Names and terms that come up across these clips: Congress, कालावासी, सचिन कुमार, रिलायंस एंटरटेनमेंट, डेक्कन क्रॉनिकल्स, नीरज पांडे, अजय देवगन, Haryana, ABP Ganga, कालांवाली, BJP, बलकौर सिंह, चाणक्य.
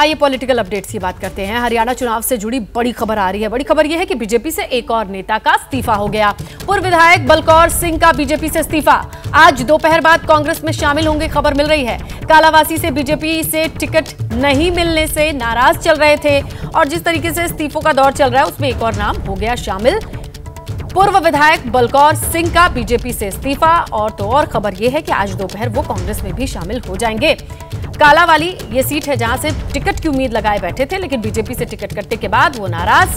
आइए political updates की बात करते हैं। हरियाणा चुनाव से जुड़ी बड़ी खबर आ रही है। बड़ी खबर यह है कि बीजेपी से एक और नेता का इस्तीफा हो गया। पूर्व विधायक बलकौर सिंह का बीजेपी से इस्तीफा, आज दोपहर बाद कांग्रेस में शामिल होंगे, खबर मिल रही है। कालावासी से बीजेपी से टिकट नहीं मिलने से नाराज चल रहे थे और जिस तरीके से इस्तीफों का दौर चल रहा है उसमें एक और नाम हो गया शामिल, पूर्व विधायक बलकौर सिंह का बीजेपी से इस्तीफा। और तो और खबर यह है कि आज दोपहर वो कांग्रेस में भी शामिल हो जाएंगे। कालावाली ये सीट है जहां से टिकट की उम्मीद लगाए बैठे थे, लेकिन बीजेपी से टिकट कटने के बाद वो नाराज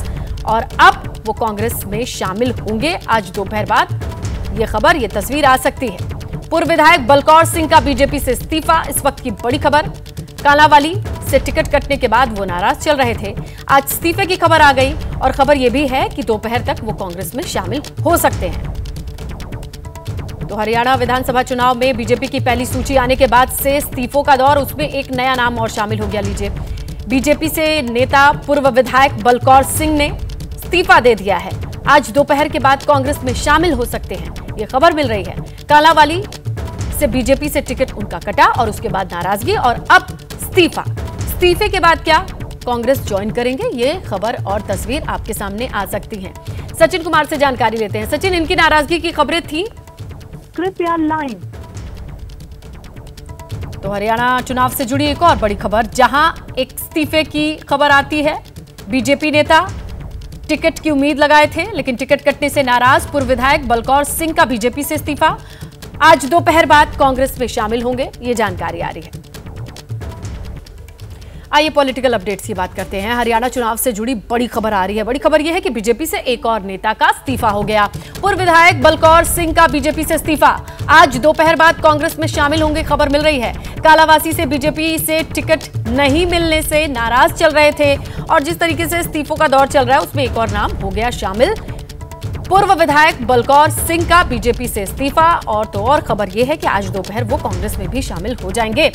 और अब वो कांग्रेस में शामिल होंगे। आज दोपहर बाद ये खबर, ये तस्वीर आ सकती है। पूर्व विधायक बलकौर सिंह का बीजेपी से इस्तीफा, इस वक्त की बड़ी खबर। कालावाली से टिकट कटने के बाद वो नाराज चल रहे थे, आज इस्तीफे की खबर आ गई और खबर ये भी है कि दोपहर तक वो कांग्रेस में शामिल हो सकते हैं। तो हरियाणा विधानसभा चुनाव में बीजेपी की पहली सूची आने के बाद से इस्तीफों का दौर, उसमें एक नया नाम और शामिल हो गया। लीजिए, बीजेपी से नेता पूर्व विधायक बलकौर सिंह ने इस्तीफा दे दिया है, आज दोपहर के बाद कांग्रेस में शामिल हो सकते हैं, ये खबर मिल रही है। कालांवाली से बीजेपी से टिकट उनका कटा और उसके बाद नाराजगी और अब इस्तीफा। इस्तीफे के बाद क्या कांग्रेस ज्वाइन करेंगे, ये खबर और तस्वीर आपके सामने आ सकती है। सचिन कुमार से जानकारी लेते हैं। सचिन, इनकी नाराजगी की खबरें थी, कृपया लाइन। तो हरियाणा चुनाव से जुड़ी एक और बड़ी खबर, जहां एक इस्तीफे की खबर आती है। बीजेपी नेता टिकट की उम्मीद लगाए थे, लेकिन टिकट कटने से नाराज पूर्व विधायक बलकौर सिंह का बीजेपी से इस्तीफा, आज दोपहर बाद कांग्रेस में शामिल होंगे, ये जानकारी आ रही है। आइए पॉलिटिकल अपडेट्स की बात करते हैं। हरियाणा चुनाव से जुड़ी बड़ी खबर आ रही है। बड़ी खबर यह है कि बीजेपी से एक और नेता का इस्तीफा हो गया। पूर्व विधायक बलकौर सिंह का बीजेपी से इस्तीफा, आज दोपहर बाद कांग्रेस में शामिल होंगे, खबर मिल रही है। कालावासी से बीजेपी से टिकट नहीं मिलने से नाराज चल रहे थे और जिस तरीके से इस्तीफों का दौर चल रहा है उसमें एक और नाम हो गया शामिल, पूर्व विधायक बलकौर सिंह का बीजेपी से इस्तीफा। और तो और खबर यह है कि आज दोपहर वो कांग्रेस में भी शामिल हो जाएंगे।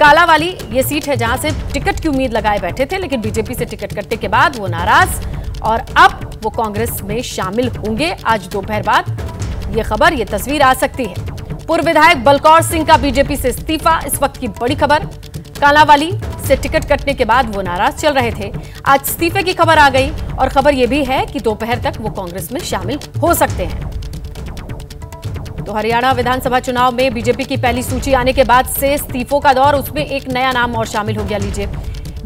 कालांवाली ये सीट है जहां से टिकट की उम्मीद लगाए बैठे थे, लेकिन बीजेपी से टिकट कटने के बाद वो नाराज और अब वो कांग्रेस में शामिल होंगे। आज दोपहर बाद ये खबर, ये तस्वीर आ सकती है। पूर्व विधायक बलकौर सिंह का बीजेपी से इस्तीफा, इस वक्त की बड़ी खबर। कालांवाली से टिकट कटने के बाद वो नाराज चल रहे थे, आज इस्तीफे की खबर आ गई और खबर ये भी है कि दोपहर तक वो कांग्रेस में शामिल हो सकते हैं। तो हरियाणा विधानसभा चुनाव में बीजेपी की पहली सूची आने के बाद से इस्तीफों का दौर, उसमें एक नया नाम और शामिल हो गया। लीजिए,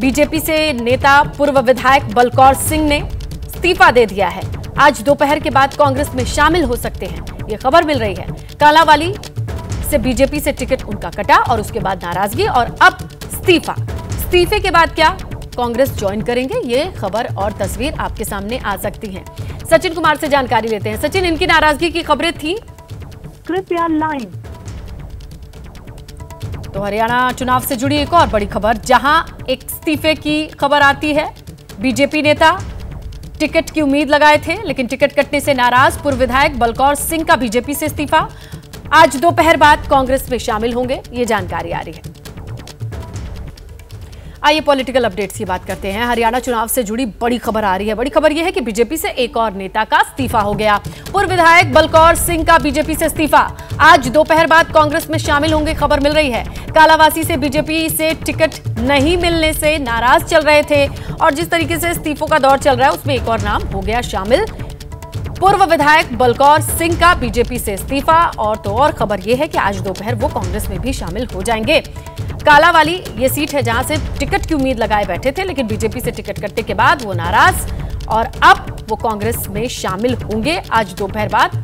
बीजेपी से नेता पूर्व विधायक बलकौर सिंह ने इस्तीफा दे दिया है, आज दोपहर के बाद कांग्रेस में शामिल हो सकते हैं, ये खबर मिल रही है। कालांवाली से बीजेपी से टिकट उनका कटा और उसके बाद नाराजगी और अब इस्तीफा। इस्तीफे के बाद क्या कांग्रेस ज्वाइन करेंगे, ये खबर और तस्वीर आपके सामने आ सकती है। सचिन कुमार से जानकारी लेते हैं। सचिन, इनकी नाराजगी की खबरें थी, कृपया लाइन। तो हरियाणा चुनाव से जुड़ी एक और बड़ी खबर, जहां एक इस्तीफे की खबर आती है। बीजेपी नेता टिकट की उम्मीद लगाए थे, लेकिन टिकट कटने से नाराज पूर्व विधायक बलकौर सिंह का बीजेपी से इस्तीफा, आज दोपहर बाद कांग्रेस में शामिल होंगे, ये जानकारी आ रही है। आइए पॉलिटिकल अपडेट्स की बात करते हैं। हरियाणा चुनाव से जुड़ी बड़ी खबर आ रही है। बड़ी खबर यह है कि बीजेपी से एक और नेता का इस्तीफा हो गया। पूर्व विधायक बलकौर सिंह का बीजेपी से इस्तीफा, आज दोपहर बाद कांग्रेस में शामिल होंगे, खबर मिल रही है। कालावासी से बीजेपी से टिकट नहीं मिलने से नाराज चल रहे थे और जिस तरीके से इस्तीफों का दौर चल रहा है उसमें एक और नाम हो गया शामिल, पूर्व विधायक बलकौर सिंह का बीजेपी से इस्तीफा। और तो और खबर यह है कि आज दोपहर वो कांग्रेस में भी शामिल हो जाएंगे। कालांवाली ये सीट है जहां से टिकट की उम्मीद लगाए बैठे थे, लेकिन बीजेपी से टिकट कटने के बाद वो नाराज और अब वो कांग्रेस में शामिल होंगे। आज दोपहर बाद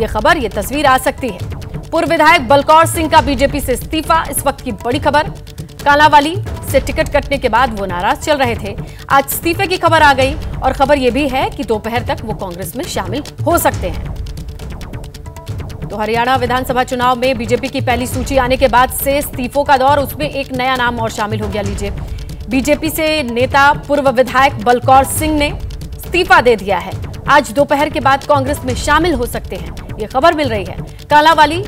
ये खबर, ये तस्वीर आ सकती है। पूर्व विधायक बलकौर सिंह का बीजेपी से इस्तीफा, इस वक्त की बड़ी खबर। कालांवाली से टिकट कटने के बाद वो नाराज चल रहे थे, आज इस्तीफे की खबर आ गई और खबर ये भी है कि दोपहर तक वो कांग्रेस में शामिल हो सकते हैं। तो हरियाणा विधानसभा चुनाव में बीजेपी की पहली सूची आने के बाद से इस्तीफों का दौर, उसमें एक नया नाम और शामिल हो गया। लीजिए, बीजेपी से नेता पूर्व विधायक बलकौर सिंह ने इस्तीफा दे दिया है, आज दोपहर के बाद कांग्रेस में शामिल हो सकते हैं, ये खबर मिल रही है। कालांवाली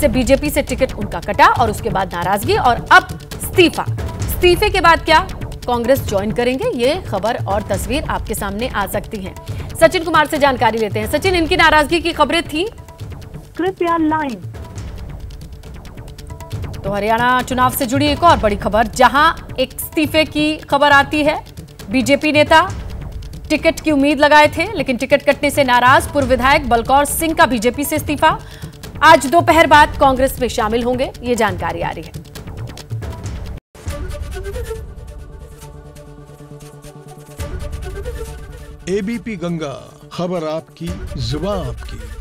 से बीजेपी से टिकट उनका कटा और उसके बाद नाराजगी और अब इस्तीफा। इस्तीफे के बाद क्या कांग्रेस ज्वाइन करेंगे, ये खबर और तस्वीर आपके सामने आ सकती है। सचिन कुमार से जानकारी लेते हैं। सचिन, इनकी नाराजगी की खबरें थी, कृपया लाइन। तो हरियाणा चुनाव से जुड़ी एक और बड़ी खबर, जहां एक इस्तीफे की खबर आती है। बीजेपी नेता टिकट की उम्मीद लगाए थे, लेकिन टिकट कटने से नाराज पूर्व विधायक बलकौर सिंह का बीजेपी से इस्तीफा। आज दोपहर बाद कांग्रेस में शामिल होंगे, ये जानकारी आ रही है। एबीपी गंगा, खबर आपकी, जुबान आपकी।